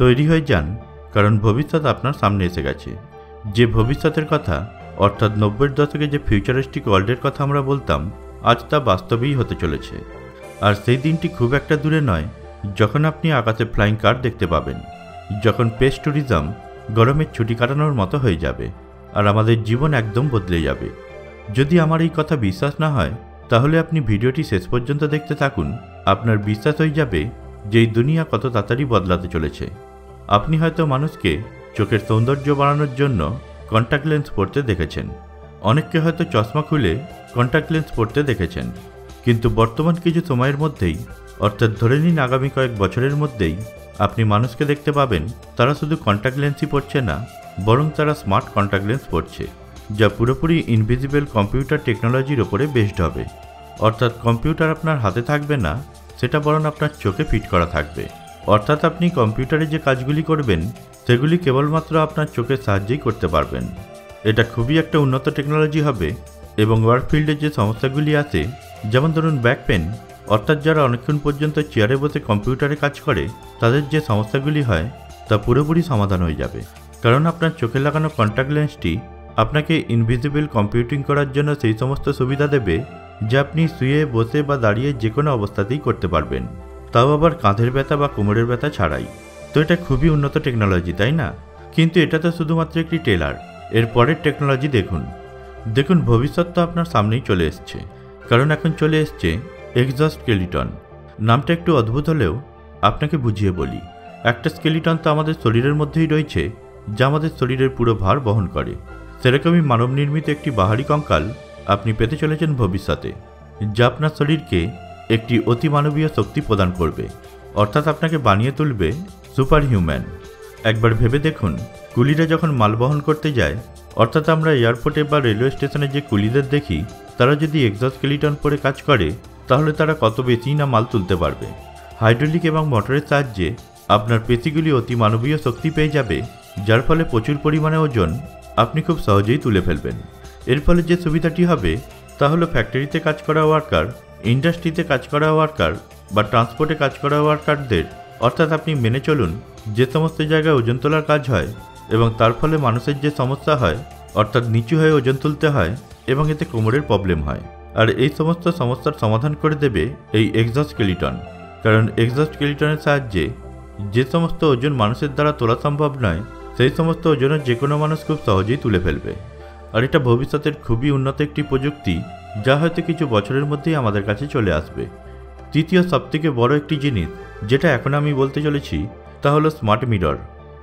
তৈরি হয়ে যান, কারণ ভবিষ্যৎ আপনার সামনে এসে গেছে। যে ভবিষ্যতের কথা, অর্থাৎ 90-এর দশকে যে ফিউচারিস্টিক ওয়ার্ল্ডের কথা আমরা বলতাম, আজ তা বাস্তবেই হতে চলেছে। আর সেই দিনটি খুব একটা দূরে নয় যখন আপনি আকাশে ফ্লাইং কার দেখতে পাবেন, যখন পেস ট্যুরিজম গরমের ছুটি কাটানোর মতো হয়ে যাবে আর আমাদের জীবন একদম বদলে যাবে। যদি আমার এই কথা বিশ্বাস না হয় তাহলে আপনি ভিডিওটি শেষ পর্যন্ত দেখতে থাকুন, আপনার বিশ্বাস হয়ে যাবে যে এই দুনিয়া কত তাড়াতাড়ি বদলাতে চলেছে। আপনি হয়তো মানুষকে চোখের সৌন্দর্য বাড়ানোর জন্য কন্ট্যাক্ট লেন্স পরতে দেখেছেন, অনেককে হয়তো চশমা খুলে কন্ট্যাক্ট লেন্স পরতে দেখেছেন, কিন্তু বর্তমান কিছু সময়ের মধ্যেই, অর্থাৎ ধরে নিন আগামী কয়েক বছরের মধ্যেই আপনি মানুষকে দেখতে পাবেন তারা শুধু কন্ট্যাক্ট লেন্সই পরছে না, বরং তারা স্মার্ট কন্ট্যাক্ট লেন্স পরছে, যা পুরোপুরি ইনভিজিবল কম্পিউটার টেকনোলজির ওপরে বেসড হবে। অর্থাৎ কম্পিউটার আপনার হাতে থাকবে না, সেটা বরং আপনার চোখে ফিট করা থাকবে। অর্থাৎ আপনি কম্পিউটারে যে কাজগুলি করবেন সেগুলি কেবলমাত্র আপনার চোখের সাহায্যেই করতে পারবেন। এটা খুবই একটা উন্নত টেকনোলজি হবে এবং ওয়ার্কফিল্ডে যে সমস্যাগুলি আছে, যেমন ধরুন ব্যাক পেন, অর্থাৎ যারা অনেকক্ষণ পর্যন্ত চেয়ারে বসে কম্পিউটারে কাজ করে তাদের যে সমস্যাগুলি হয় তা পুরোপুরি সমাধান হয়ে যাবে, কারণ আপনার চোখে লাগানো কন্ট্যাক্ট লেন্সটি আপনাকে ইনভিজিবল কম্পিউটিং করার জন্য সেই সমস্ত সুবিধা দেবে যা আপনি শুয়ে, বসে বা দাঁড়িয়ে যে কোনো অবস্থাতেই করতে পারবেন, তাও আবার কাঁধের ব্যথা বা কোমরের ব্যথা ছাড়াই। তো এটা খুবই উন্নত টেকনোলজি, তাই না? কিন্তু এটা তো শুধুমাত্র একটি টেলার। এর পরের টেকনোলজি দেখুন। দেখুন, ভবিষ্যৎ তো আপনার সামনেই চলে এসছে, কারণ এখন চলে এসছে এক্সোস্কেলিটন। নামটা একটু অদ্ভুত হলেও আপনাকে বুঝিয়ে বলি, একটা স্কেলিটন তো আমাদের শরীরের মধ্যেই রয়েছে যা আমাদের শরীরের পুরো ভার বহন করে। সেরকমই মানব নির্মিত একটি বাহারি কঙ্কাল আপনি পেতে চলেছেন ভবিষ্যতে, যা আপনার শরীরকে একটি অতিমানবীয় শক্তি প্রদান করবে, অর্থাৎ আপনাকে বানিয়ে তুলবে সুপার হিউম্যান। একবার ভেবে দেখুন, কুলিরা যখন মাল বহন করতে যায়, অর্থাৎ আমরা এয়ারপোর্টে বা রেলওয়ে স্টেশনে যে কুলিদের দেখি, তারা যদি এক্সোস্কেলিটন পরে কাজ করে তাহলে তারা কত বেশি না মাল তুলতে পারবে। হাইড্রোলিক এবং মোটরের সাহায্যে আপনার পেশিগুলি অতিমানবীয় শক্তি পেয়ে যাবে, যার ফলে প্রচুর পরিমাণে ওজন আপনি খুব সহজেই তুলে ফেলবেন। এর ফলে যে সুবিধাটি হবে তা হলো ফ্যাক্টরিতে কাজ করা ওয়ার্কার, ইন্ডাস্ট্রিতে কাজ করা ওয়ার্কার বা ট্রান্সপোর্টে কাজ করা ওয়ার্কারদের, অর্থাৎ আপনি মেনে চলুন যে সমস্ত জায়গায় ওজন তোলার কাজ হয় এবং তার ফলে মানুষের যে সমস্যা হয়, অর্থাৎ নিচু হয়ে ওজন তুলতে হয় এবং এতে কোমরের প্রবলেম হয়, আর এই সমস্ত সমস্যার সমাধান করে দেবে এই এক্সোস্কেলিটন। কারণ এক্সোস্কেলিটনের সাহায্যে যে সমস্ত ওজন মানুষের দ্বারা তোলা সম্ভব নয়, সেই সমস্ত ওজনের যে কোনো মানুষ খুব সহজেই তুলে ফেলবে। আর এটা ভবিষ্যতের খুবই উন্নত একটি প্রযুক্তি যা হয়তো কিছু বছরের মধ্যেই আমাদের কাছে চলে আসবে। তৃতীয় সবথেকে বড় একটি জিনিস যেটা এখন আমি বলতে চলেছি তা হলো স্মার্ট মিরর।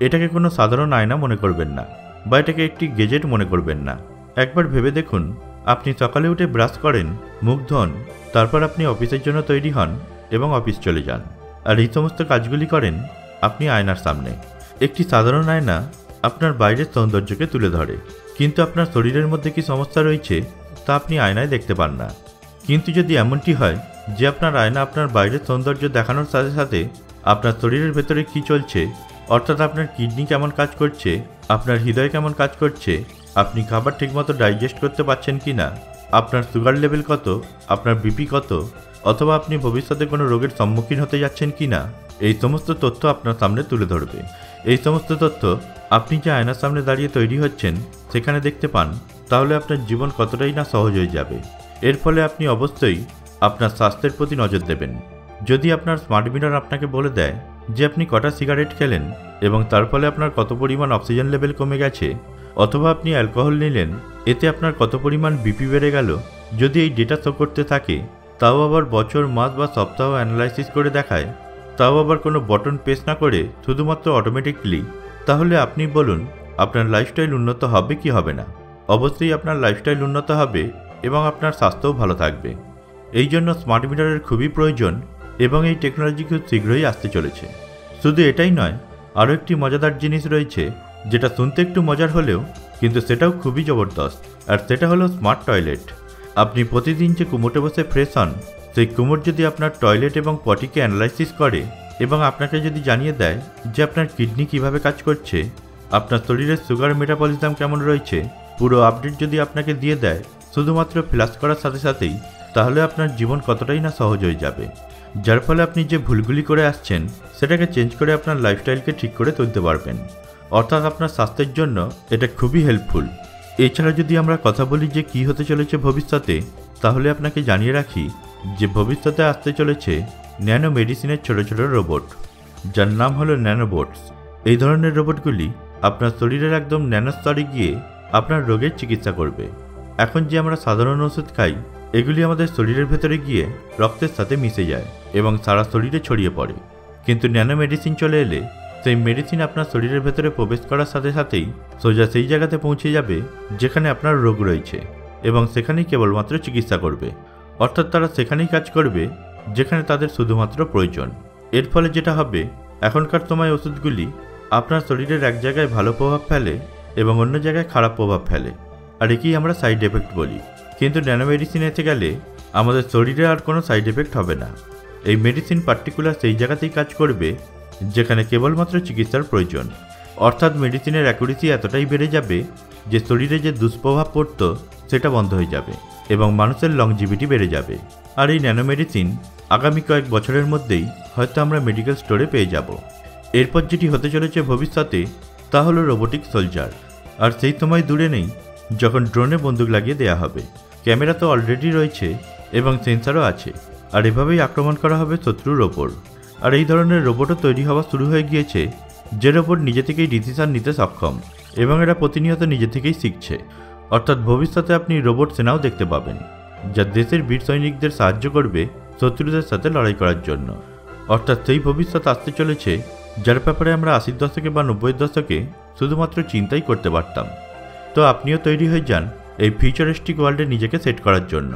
এটাকে কোনো সাধারণ আয়না মনে করবেন না বা এটাকে একটি গেজেট মনে করবেন না। একবার ভেবে দেখুন, আপনি সকালে উঠে ব্রাশ করেন, মুখ ধোন, তারপর আপনি অফিসের জন্য তৈরি হন এবং অফিস চলে যান, আর এই সমস্ত কাজগুলি করেন আপনি আয়নার সামনে। একটি সাধারণ আয়না আপনার বাইরের সৌন্দর্যকে তুলে ধরে, কিন্তু আপনার শরীরের মধ্যে কি সমস্যা রয়েছে তা আপনি আয়নায় দেখতে পান না। কিন্তু যদি এমনটি হয় যে আপনার আয়না আপনার বাইরের সৌন্দর্য দেখানোর সাথে সাথে আপনার শরীরের ভেতরে কি চলছে, অর্থাৎ আপনার কিডনি কেমন কাজ করছে, আপনার হৃদয় কেমন কাজ করছে, আপনি খাবার ঠিকমতো ডাইজেস্ট করতে পারছেন কি না, আপনার সুগার লেভেল কত, আপনার বিপি কত, অথবা আপনি ভবিষ্যতে কোনো রোগের সম্মুখীন হতে যাচ্ছেন কি না, এই সমস্ত তথ্য আপনার সামনে তুলে ধরবে। এই সমস্ত তথ্য আপনি যে আয়নার সামনে দাঁড়িয়ে তৈরি হচ্ছেন সেখানে দেখতে পান, তাহলে আপনার জীবন কতটাই না সহজ হয়ে যাবে। এর ফলে আপনি অবশ্যই আপনার স্বাস্থ্যের প্রতি নজর দেবেন। যদি আপনার স্মার্ট মিরর আপনাকে বলে দেয় যে আপনি কটা সিগারেট খেলেন এবং তার ফলে আপনার কত পরিমাণ অক্সিজেন লেভেল কমে গেছে, অথবা আপনি অ্যালকোহল নিলেন এতে আপনার কত পরিমাণ বিপি বেড়ে গেল, যদি এই ডেটা শো করতে থাকে, তাও আবার বছর, মাস বা সপ্তাহ অ্যানালাইসিস করে দেখায়, তাও আবার কোনো বটন প্রেস না করে শুধুমাত্র অটোমেটিকলি, তাহলে আপনি বলুন আপনার লাইফস্টাইল উন্নত হবে কি হবে না? অবশ্যই আপনার লাইফস্টাইল উন্নত হবে এবং আপনার স্বাস্থ্যও ভালো থাকবে। এই জন্য স্মার্ট মিটারের খুবই প্রয়োজন এবং এই টেকনোলজি খুব শীঘ্রই আসতে চলেছে। শুধু এটাই নয়, আরও একটি মজাদার জিনিস রয়েছে যেটা শুনতে একটু মজার হলেও কিন্তু সেটাও খুবই জবরদস্ত, আর সেটা হলো স্মার্ট টয়লেট। আপনি প্রতিদিন যে কুমোটে বসে ফ্রেশ হন, সেই কুমোট যদি আপনার টয়লেট এবং পটিকে অ্যানালাইসিস করে এবং আপনাকে যদি জানিয়ে দেয় যে আপনার কিডনি কিভাবে কাজ করছে, আপনার শরীরের সুগার মেটাবলিজম কেমন রয়েছে, পুরো আপডেট যদি আপনাকে দিয়ে দেয় শুধুমাত্র ফ্ল্যাশ করার সাথে সাথেই, তাহলে আপনার জীবন কতটাই না সহজ হয়ে যাবে। जार फले अपनी जो भूलगुली करे आसछेन सेटाके चेंज करे आपनार लाइफस्टाइल के ठीक करे तुलते पारबेन अर्थात आपनार स्वास्थ्येर जोन्नो एटा खुबी हेल्पफुल। एछाड़ा जोदि आमरा कथा बोली जे कि होते चलेछे भविष्यते ताहले आपनाके जानिये राखी जे भविष्यते आसते चलेछे न्यानो मेडिसिनेर छोटो छोटो रोबोट जार नाम हलो न्यानोबोट्स। एई धरनेर रोबोटगुली आपनार शरीरेर एकदम न्यानो स्तरे गिये आपनार रोगेर चिकित्सा करबे। एखन जे आमरा साधारण ओषुध खाई एगुली आमादेर शरीरेर भेतरे गिये रक्तेर साथे मिशे जाए एबं सारा शरीरे छड़िये पड़े किन्तु न्यानो मेडिसिन चले एले सेई मेडिसिन आपनार शरीरेर भेतरे प्रवेश करार साथे साथेई सोजा सेई जायगाते पौंछे जाबे जेखाने आपनार रोग रयेछे एबं सेखानेई केवलमात्र चिकित्सा करबे अर्थात तारा सेखानेई काज करबे जेखाने तादेर शुधुमात्र प्रयोजन। एर फले जेटा हबे एखनकार समय ओषुधगुली आपनार शरीरेर एक जायगाय भालो प्रभाव फेले एबं अन्य जायगाय खाराप प्रभाव फेले आर एकेई आमरा साइड इफेक्ट बोली। किन्तु न्यानो मेडिसिन एते गेले आमादेर शरीरे आर कोनो साइड इफेक्ट हबे ना। एई मेडिसिन पार्टिकुलार सेई जायगातेई काज करबे जेखाने केवलमात्र चिकित्सार प्रयोजन अर्थात मेडिसिनेर एक्यूरेसी एतटाई बेड़े जाबे जे शरीरे जे दुष्प्रभाव पड़तो सेटा बन्ध हये जाबे एबं मानुषेर लंगजिविटी बेड़े जाबे। आर एई न्यानो मेडिसिन आगामी कयेक बछरेर मध्येई हयतो आमरा मेडिकल स्टोरे पेये जाबो। एरपर जेटी होते चलेछे भविष्यते ता हलो रोबोटिक सोल्जार। आर सेई समय दूरे नेई जखन ड्रोने बंदूक लागिये देया हबे। ক্যামেরা তো অলরেডি রয়েছে এবং সেন্সারও আছে আর এভাবেই আক্রমণ করা হবে শত্রুর ওপর। আর এই ধরনের রোবটও তৈরি হওয়া শুরু হয়ে গিয়েছে যে রোবট নিজে থেকেই ডিসিশন নিতে সক্ষম এবং এরা প্রতিনিয়ত নিজে থেকেই শিখছে অর্থাৎ ভবিষ্যতে আপনি রোবট সেনাও দেখতে পাবেন যা দেশের বীর সৈনিকদের সাহায্য করবে শত্রুদের সাথে লড়াই করার জন্য। অর্থাৎ সেই ভবিষ্যৎ আসতে চলেছে যার ব্যাপারে আমরা ৮০-এর দশকে বা ৯০-এর দশকে শুধুমাত্র চিন্তাই করতে পারতাম। তো আপনিও তৈরি হয়ে যান এই ফিউচারিস্টিক ওয়ার্ল্ডে নিজেকে সেট করার জন্য।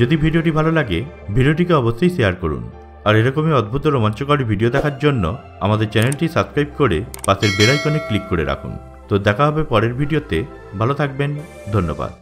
যদি ভিডিওটি ভালো লাগে ভিডিওটিকে অবশ্যই শেয়ার করুন আর এরকমই অদ্ভুত রোমাঞ্চকর ভিডিও দেখার জন্য আমাদের চ্যানেলটি সাবস্ক্রাইব করে পাশের বেল আইকনে ক্লিক করে রাখুন। তো দেখা হবে পরের ভিডিওতে, ভালো থাকবেন, ধন্যবাদ।